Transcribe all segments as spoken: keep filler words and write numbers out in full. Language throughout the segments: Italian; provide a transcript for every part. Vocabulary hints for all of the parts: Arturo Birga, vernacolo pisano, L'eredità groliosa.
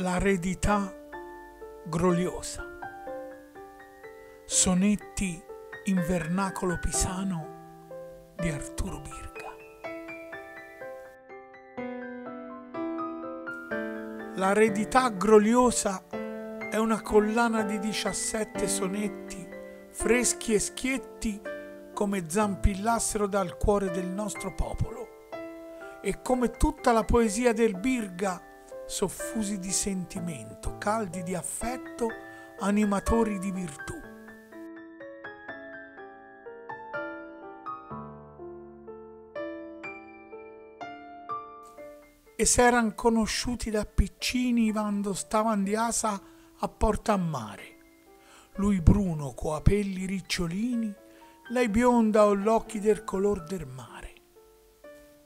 L'eredità groliosa. Sonetti in vernacolo pisano di Arturo Birga. L'eredità groliosa è una collana di diciassette sonetti freschi e schietti come zampillassero dal cuore del nostro popolo e come tutta la poesia del Birga soffusi di sentimento, caldi di affetto, animatori di virtù. E s'eran conosciuti da piccini quando stavan di asa a Porta a Mare. Lui bruno coa pelli ricciolini, lei bionda o l'occhi del color del mare.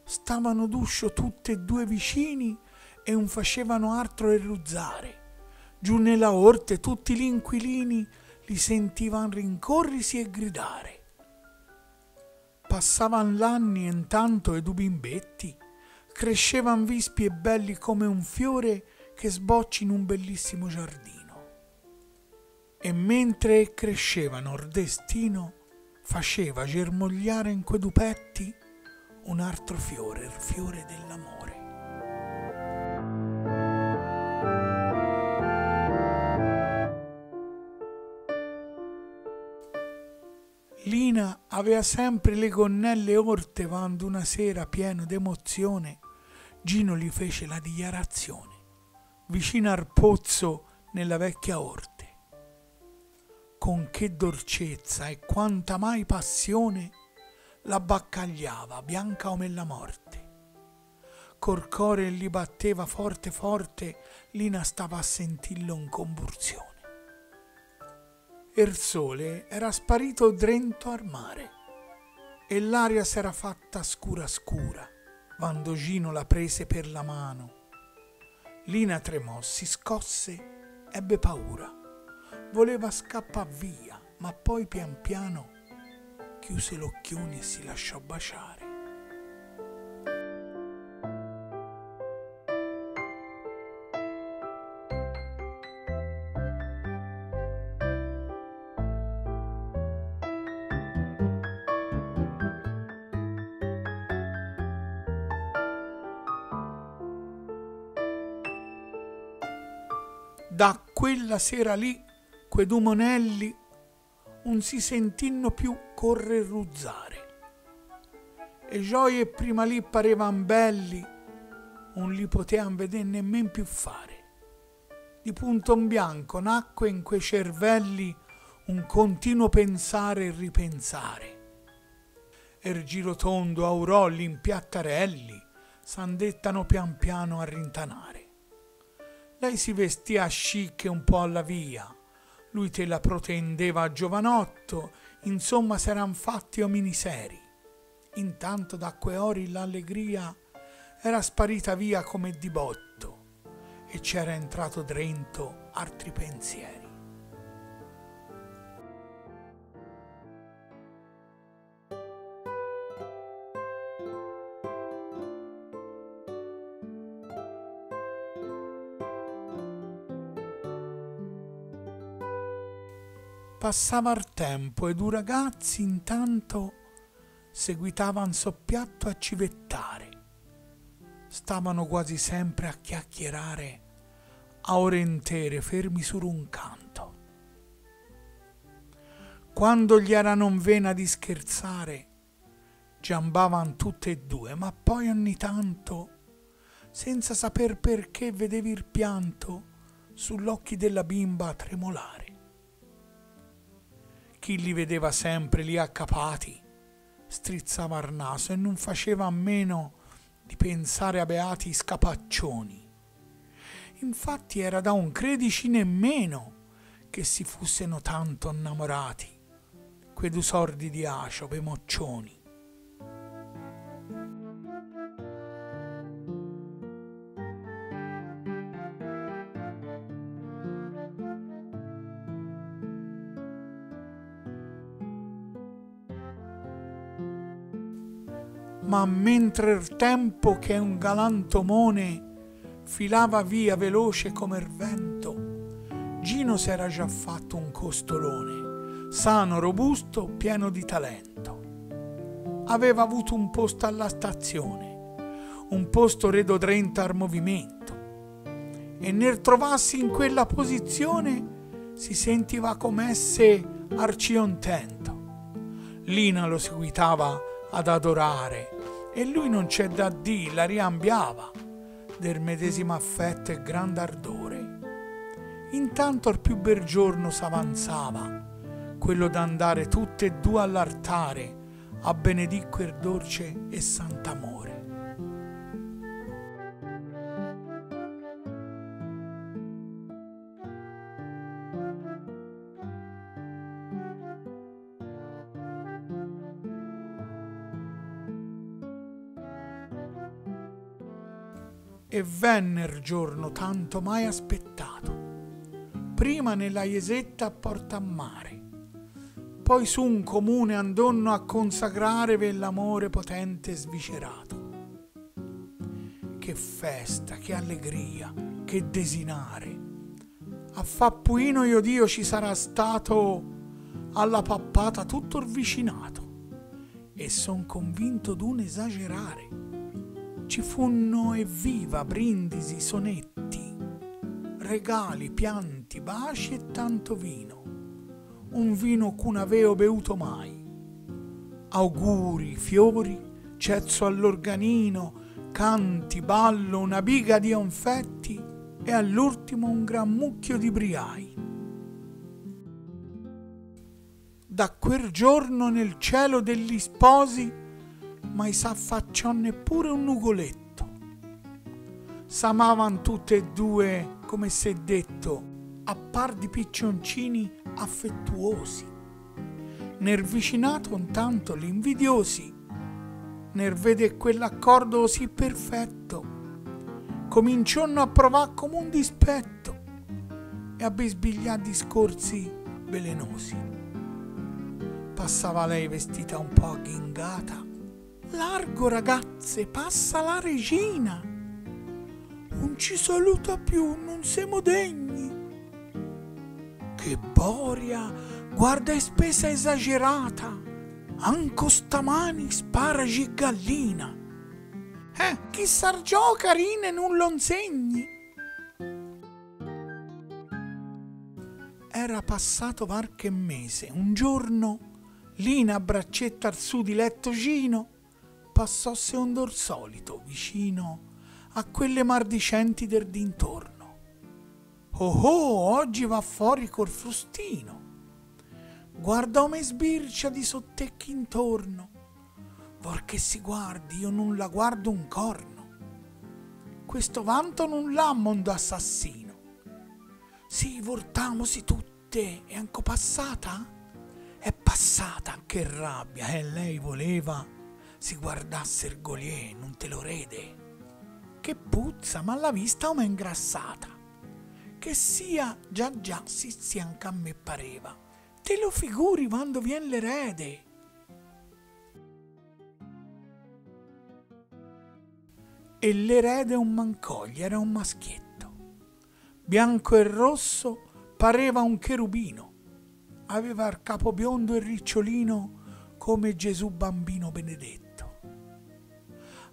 Stavano d'uscio tutte e due vicini e non facevano altro erruzzare. Giù nella orte tutti gli inquilini li sentivan rincorrisi e gridare. Passavan l'anni e intanto e due bimbetti crescevan vispi e belli come un fiore che sbocci in un bellissimo giardino. E mentre crescevano il destino faceva germogliare in quei due petti un altro fiore, il fiore dell'amore. Lina aveva sempre le gonnelle orte quando una sera, pieno d'emozione, Gino gli fece la dichiarazione, vicino al pozzo nella vecchia orte. Con che dolcezza e quanta mai passione la baccagliava, bianca come la morte. Col cuore gli batteva forte forte, Lina stava a sentirlo in convulsione. Il sole era sparito drento al mare e l'aria s'era fatta scura scura quando Gino la prese per la mano. Lina tremò, si scosse, ebbe paura. Voleva scappar via, ma poi pian piano chiuse l'occhione e si lasciò baciare. Da quella sera lì quei due monelli non si sentinno più correruzzare e gioie prima lì parevan belli, non li potean veder nemmeno più fare. Di punto in bianco nacque in quei cervelli un continuo pensare e ripensare. E il girotondo aurò gli impiattarelli s'andettano pian piano a rintanare. Lei si vestì a chic e un po' alla via, lui te la protendeva a giovanotto, insomma s'eran fatti omini seri. Intanto da quei ori l'allegria era sparita via come di botto e c'era entrato drento altri pensieri. Passava il tempo e due ragazzi intanto seguitavan soppiatto a civettare. Stavano quasi sempre a chiacchierare a ore intere fermi su un canto. Quando gli era non vena di scherzare giambavan tutte e due, ma poi ogni tanto, senza saper perché, vedevi il pianto sull'occhi della bimba tremolare. Chi li vedeva sempre lì accapati strizzava il naso e non faceva a meno di pensare a beati scapaccioni. Infatti era da un credici nemmeno che si fussero tanto innamorati quei due sordi di acio, quei moccioni. Ma mentre il tempo, che è un galantomone, filava via veloce come il vento. Gino s'era già fatto un costolone, sano, robusto, pieno di talento. Aveva avuto un posto alla stazione, un posto redodrente al movimento, e nel trovarsi in quella posizione si sentiva come se arciontento. Lina lo seguitava ad adorare e lui, non c'è da dì, la riambiava del medesimo affetto e grande ardore. Intanto il più bel giorno s'avanzava, quello d'andare tutte e due all'altare a benedire quel dolce e sant'amore. E venne il giorno tanto mai aspettato, prima nella chiesetta a Porta a Mare, poi su un comune andonno a consacrare per l'amore potente e sviscerato. Che festa, che allegria, che desinare! A Fappuino io Dio ci sarà stato alla pappata tutto il vicinato, e son convinto d'un esagerare. Ci funno evviva brindisi, sonetti, regali, pianti, baci e tanto vino, un vino cun aveo bevuto mai. Auguri, fiori, cezzo all'organino, canti, ballo, una biga di onfetti e all'ultimo un gran mucchio di briai. Da quel giorno nel cielo degli sposi mai s'affacciò neppure un nugoletto. S'amavan tutte e due, come s'è detto, a par di piccioncini affettuosi. Nel vicinato intanto l'invidiosi, nel vede quell'accordo così perfetto, cominciano a provare come un dispetto e a bisbigliare discorsi velenosi. Passava lei vestita un po' ghingata: «Largo, ragazze, passa la regina!» «Non ci saluta più, non siamo degni!» «Che boria, guarda, è spesa esagerata! Anco stamani sparagi gallina!» «Eh, chi sargiò carina e non lo insegni!» Era passato qualche mese. Un giorno Lina, a braccetta al suo diletto Gino, passò secondo il solito vicino a quelle mardicenti del dintorno. «Oh oh, oggi va fuori col frustino!» Guardò me sbircia di sottecchi intorno. «Vor che si guardi, io non la guardo un corno. Questo vanto non l'ha mondo assassino. Sì, voltamosi tutte, è anco passata?» «È passata!» Che rabbia! E eh, lei voleva si guardasse il Goliè, non te lo rede. «Che puzza, ma la vista o m'è ingrassata!» «Che sia, già già, sì sì, anche a me pareva. Te lo figuri quando vien l'erede!» E l'erede un mancoglie, era un maschietto. Bianco e rosso, pareva un cherubino. Aveva il capo biondo e ricciolino come Gesù bambino benedetto.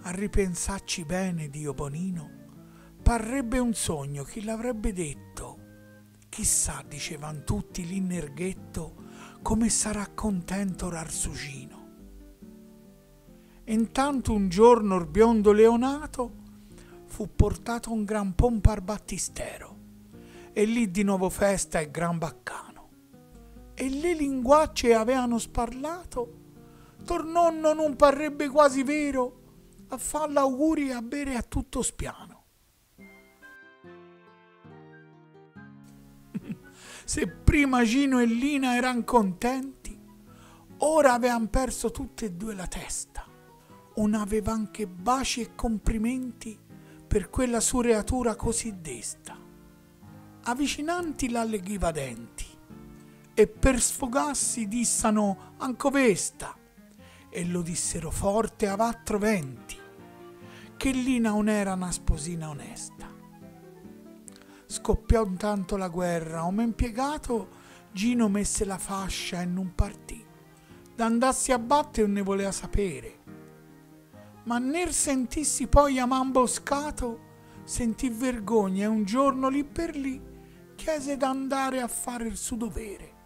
A ripensarci bene, Dio bonino, parrebbe un sogno, chi l'avrebbe detto? Chissà, dicevan tutti lì nel ghetto, come sarà contento Rarsugino. E intanto un giorno il biondo Leonato fu portato un gran pompa al battistero, e lì di nuovo festa e gran baccano. E le linguacce avevano sparlato, tornò, non parrebbe quasi vero, a far l'auguri e a bere a tutto spiano. Se prima Gino e Lina eran contenti, ora avevan perso tutte e due la testa. Non avevan che baci e complimenti per quella sua creatura così desta. Avvicinanti l'alleghiva denti, e per sfogarsi dissano «Ancovesta!» e lo dissero forte a quattro venti. che Lina non era una sposina onesta. Scoppiò intanto la guerra, come impiegato Gino messe la fascia e non partì. D'andassi a battere non ne voleva sapere. Ma nel sentissi poi a man boscato, sentì vergogna e un giorno lì per lì chiese d'andare a fare il suo dovere.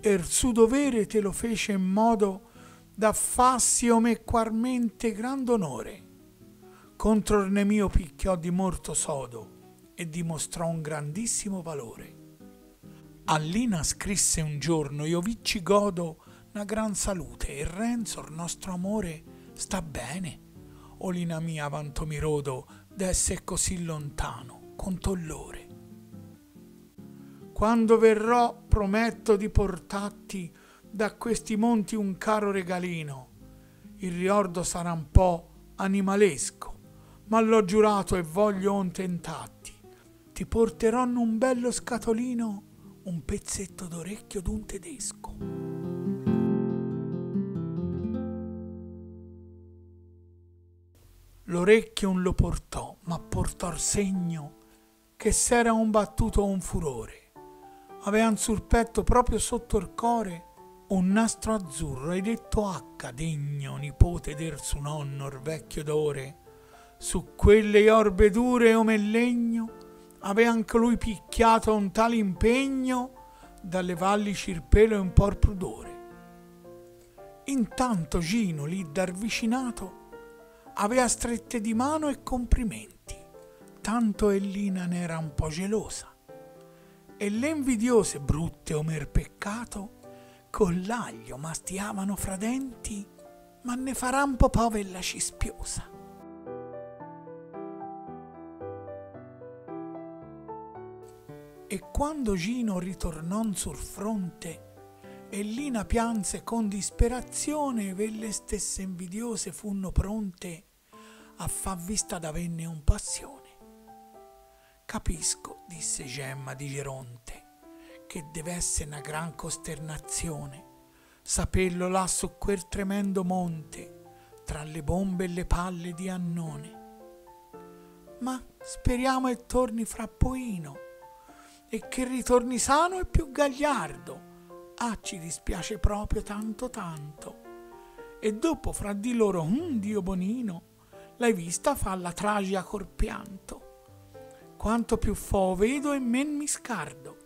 E il suo dovere te lo fece in modo da farsi omequarmente grande onore. Contro il nemico picchiò di morto sodo e dimostrò un grandissimo valore. A Lina scrisse un giorno: io vicci godo una gran salute e Renzo, il nostro amore, sta bene. O Lina mia, avanto mi rodo d'essere così lontano, con tollore. Quando verrò prometto di portarti da questi monti un caro regalino. Il riordo sarà un po' animalesco, ma l'ho giurato e voglio on tentarti. Ti porterò in un bello scatolino un pezzetto d'orecchio d'un tedesco. L'orecchio non lo portò, ma portò il segno che s'era un battuto un furore. Avean sul petto, proprio sotto il core, un nastro azzurro, e detto H, degno nipote del suo nonno, il vecchio d'ore. Su quelle orbe dure come legno, avea anche lui picchiato un tale impegno, dalle valli cirpelo e un po' il prudore. Intanto Gino, lì dal vicinato, avea strette di mano e complimenti, tanto Ellina ne era un po' gelosa. E le invidiose, brutte omer peccato, con l'aglio mastiavano fra denti, ma ne farà un po' povella cispiosa. E quando Gino ritornò sul fronte, Ellina pianse con disperazione, e le stesse invidiose funno pronte a far vista d'avenne un passione. Capisco, disse Gemma di Geronte, che dev'esse una gran costernazione saperlo là su quel tremendo monte, tra le bombe e le palle di Annone. Ma speriamo e torni fra poino, e che ritorni sano e più gagliardo. Ah, ci dispiace proprio tanto tanto. E dopo fra di loro un Dio bonino, l'hai vista fa la tragia col pianto. Quanto più fo vedo e men mi scardo.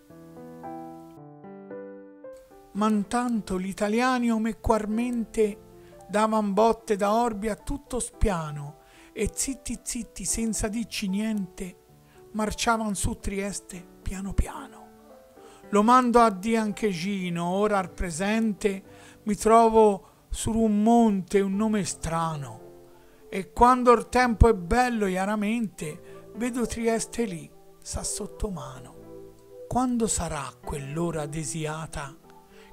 Ma intanto gli italiani omequarmente davan botte da orbi a tutto spiano, e zitti zitti senza dirci niente marciavan su Trieste piano piano. Lo mando a Dio anche Gino, ora al presente mi trovo su un monte, un nome strano, e quando il tempo è bello chiaramente vedo Trieste lì, sa sotto mano. Quando sarà quell'ora desiata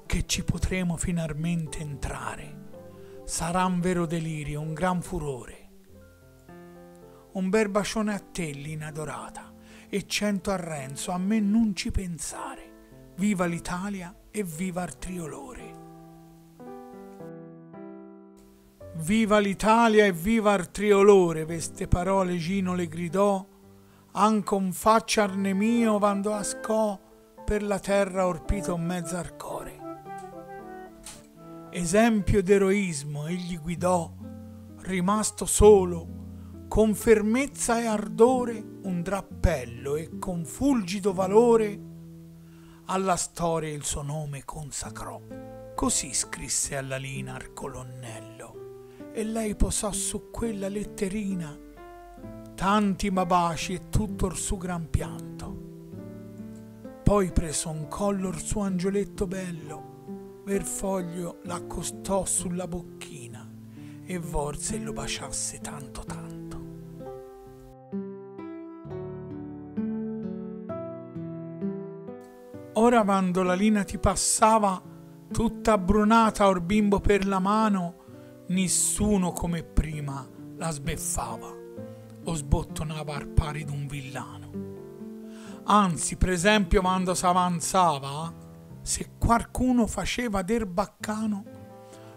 che ci potremo finalmente entrare? Sarà un vero delirio, un gran furore. Un bel bacione a te, Lina dorata, e cento a Renzo, a me non ci pensare. Viva l'Italia e viva il tricolore. Viva l'Italia e viva il tricolore, queste parole Gino le gridò, anche un faccia al nemico quando ascò per la terra orpito in mezzo al core. Esempio d'eroismo egli guidò, rimasto solo, con fermezza e ardore un drappello e con fulgido valore alla storia il suo nome consacrò. Così scrisse alla Lina il colonnello, e lei posò su quella letterina tanti ma baci e tutto il suo gran pianto. Poi prese un collo il suo angioletto bello, ver foglio l'accostò sulla bocchina e volse e lo baciasse tanto tanto. Ora quando la Lina ti passava, tutta abbrunata or bimbo per la mano, nessuno come prima la sbeffava o sbottonava al pari d'un villano. Anzi, per esempio, quando s'avanzava, se qualcuno faceva del baccano,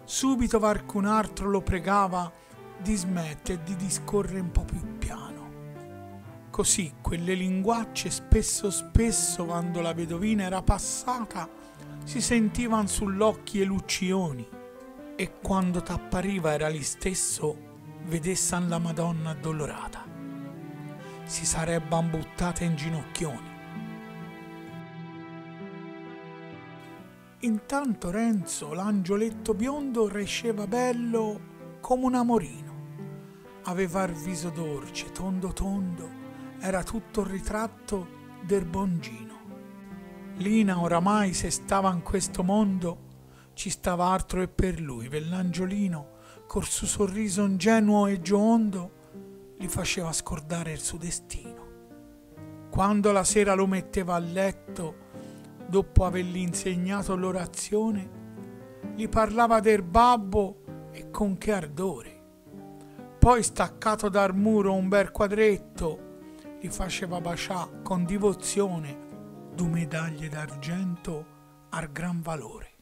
Subito qualcun altro lo pregava di smettere e di discorrere un po' più piano. Così quelle linguacce spesso spesso, quando la vedovina era passata, si sentivan sull'occhi e luccioni, e quando t'appariva era lì stesso, vedessan la Madonna addolorata. Si sarebban buttate in ginocchioni. Intanto Renzo, l'angioletto biondo, resceva bello come un amorino. Aveva il viso dolce, tondo tondo, era tutto il ritratto del buon Gino. Lina oramai, se stava in questo mondo, ci stava altro e per lui, per l'angiolino, col suo sorriso ingenuo e giocondo, gli faceva scordare il suo destino. Quando la sera lo metteva a letto, dopo avergli insegnato l'orazione, gli parlava del babbo e con che ardore. Poi, staccato dal muro un bel quadretto, li faceva bacià con divozione due medaglie d'argento al gran valore.